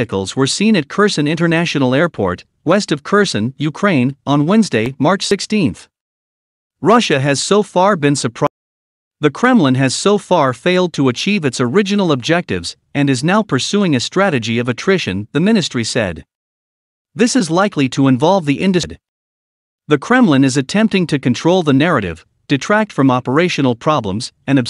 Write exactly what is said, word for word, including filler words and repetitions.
vehicles were seen at Kherson International Airport, west of Kherson, Ukraine, on Wednesday, March sixteenth. Russia has so far been surprised. The Kremlin has so far failed to achieve its original objectives and is now pursuing a strategy of attrition, the ministry said. This is likely to involve the industry. The Kremlin is attempting to control the narrative, detract from operational problems, and obscure